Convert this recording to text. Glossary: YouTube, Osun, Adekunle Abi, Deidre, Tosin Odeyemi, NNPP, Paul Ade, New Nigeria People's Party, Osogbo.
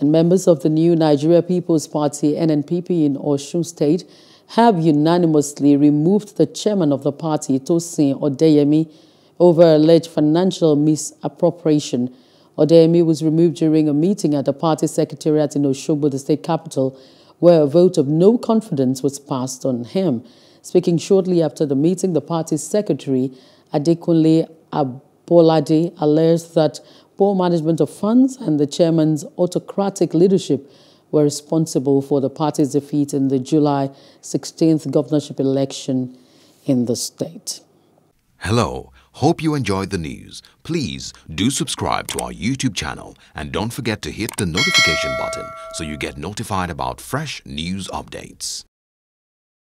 and members of the New Nigeria People's Party, NNPP, in Osun State have unanimously removed the chairman of the party, Tosin Odeyemi, over alleged financial misappropriation. Odeyemi was removed during a meeting at the party secretariat in Osogbo, the state capital, where a vote of no confidence was passed on him. Speaking shortly after the meeting, the party's secretary, Adekunle Abi, Paul Ade, alleged that poor management of funds and the chairman's autocratic leadership were responsible for the party's defeat in the July 16th governorship election in the state. Hello, hope you enjoyed the news. Please do subscribe to our YouTube channel and don't forget to hit the notification button so you get notified about fresh news updates.